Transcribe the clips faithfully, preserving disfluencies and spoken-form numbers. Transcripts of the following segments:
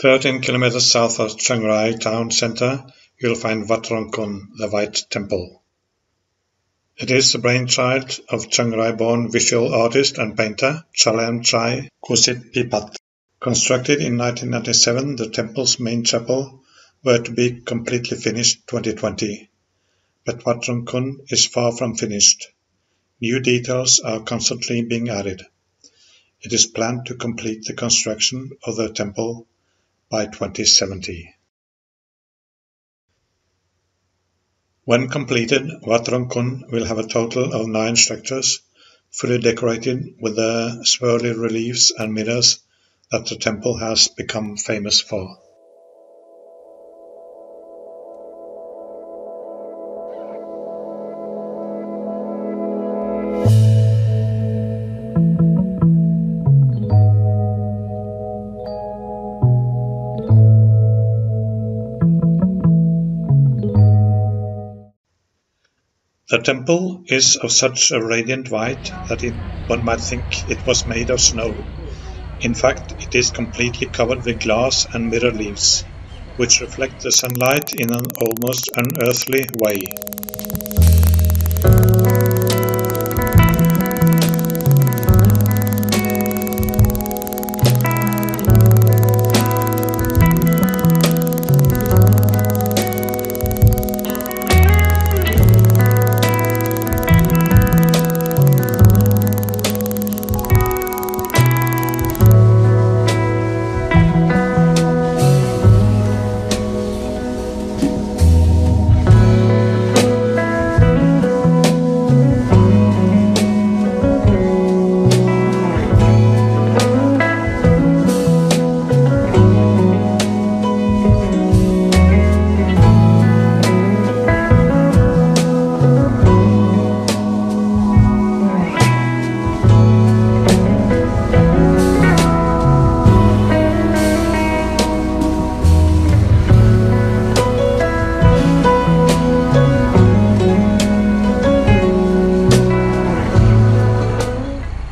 thirteen kilometers south of Chiang Rai town center, you'll find Wat Rong Khun, the White Temple. It is the brainchild of Chiang Rai-born visual artist and painter Chalermchai Kositpipat. Constructed in nineteen ninety-seven, the temple's main chapel were to be completely finished twenty twenty. But Wat Rong Khun is far from finished. New details are constantly being added. It is planned to complete the construction of the temple by twenty seventy. When completed, Wat Rong Khun will have a total of nine structures fully decorated with the swirly reliefs and mirrors that the temple has become famous for. The temple is of such a radiant white that it, one might think it was made of snow. In fact, it is completely covered with glass and mirror leaves, which reflect the sunlight in an almost unearthly way.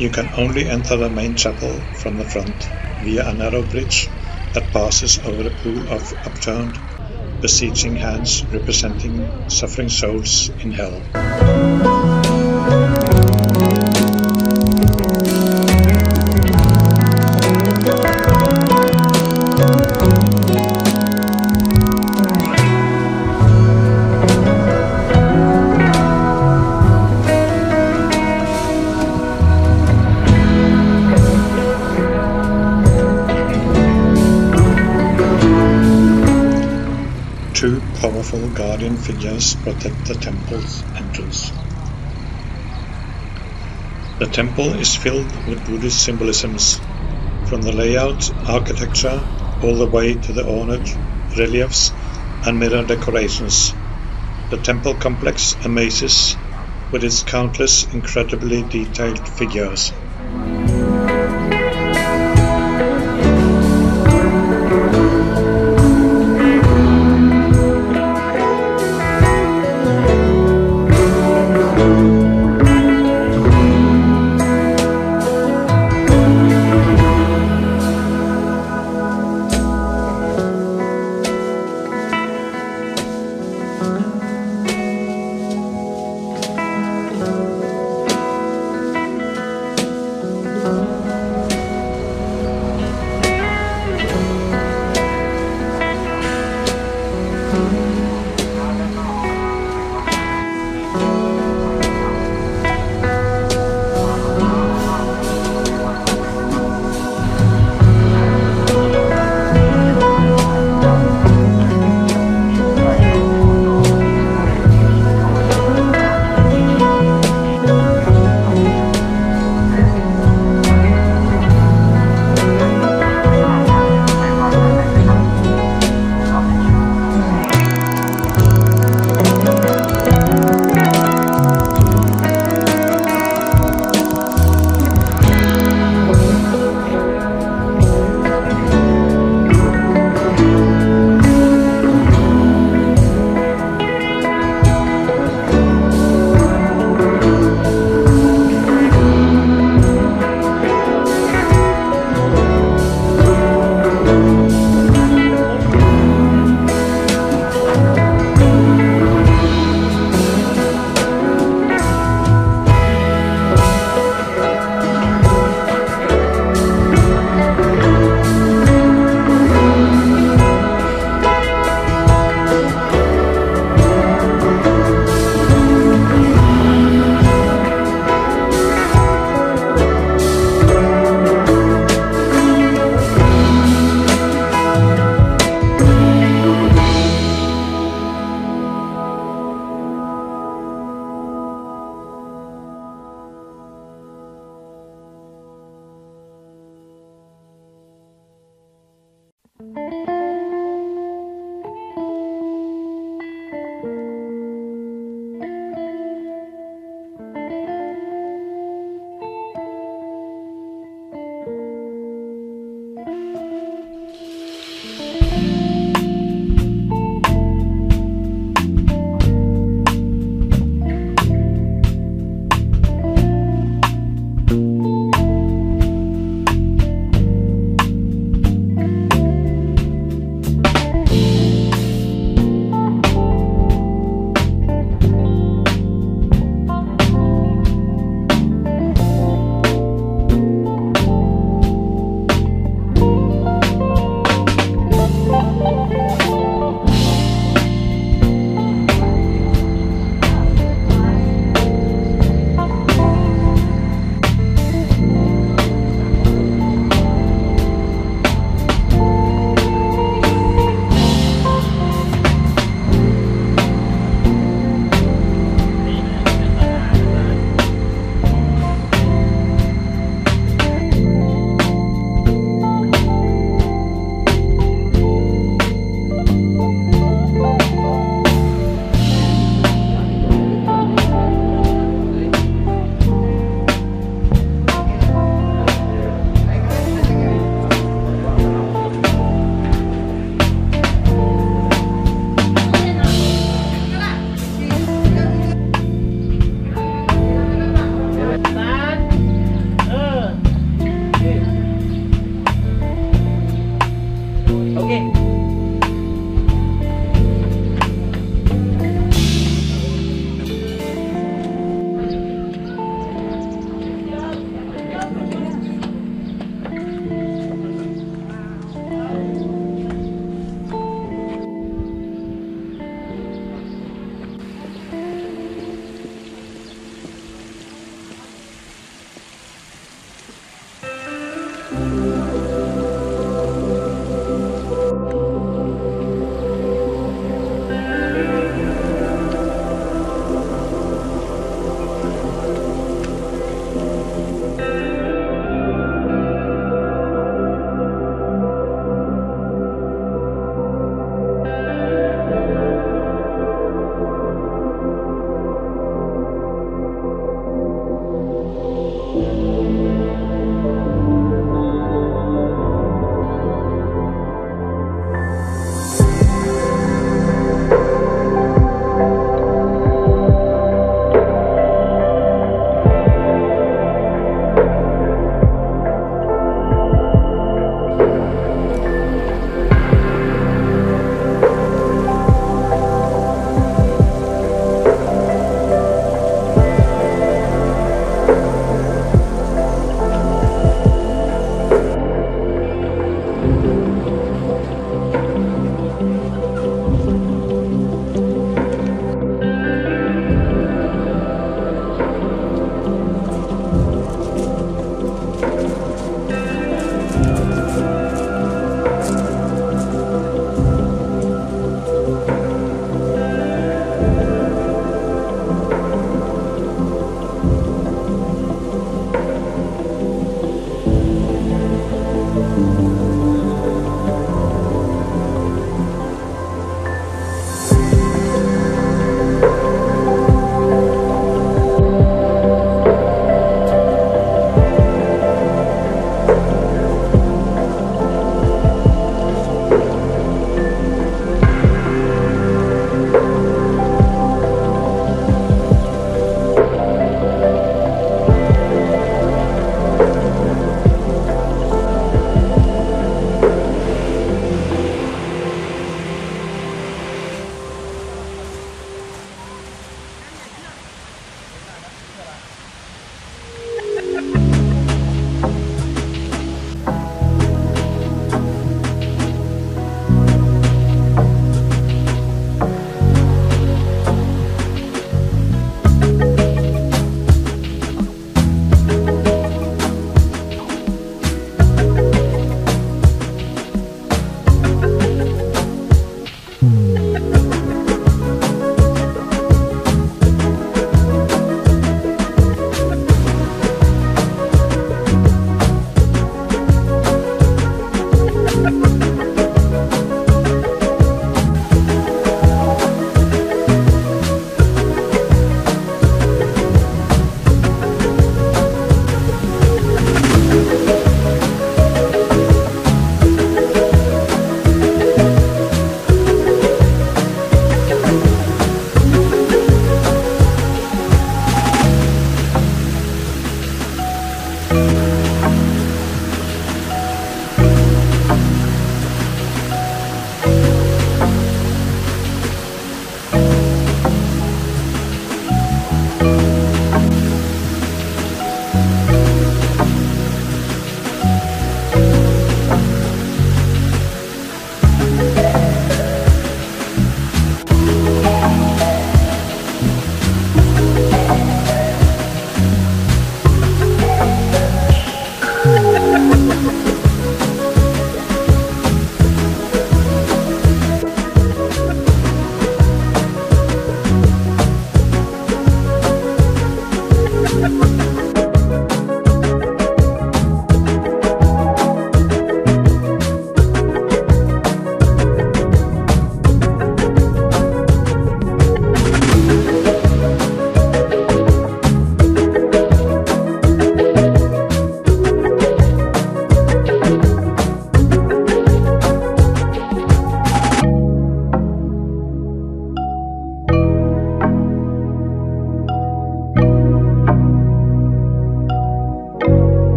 You can only enter the main chapel from the front via a narrow bridge that passes over a pool of upturned, beseeching hands representing suffering souls in hell. Two powerful guardian figures protect the temple's entrance. The temple is filled with Buddhist symbolisms, from the layout, architecture, all the way to the ornate reliefs and mirror decorations. The temple complex amazes with its countless incredibly detailed figures.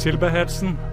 Silberherzen.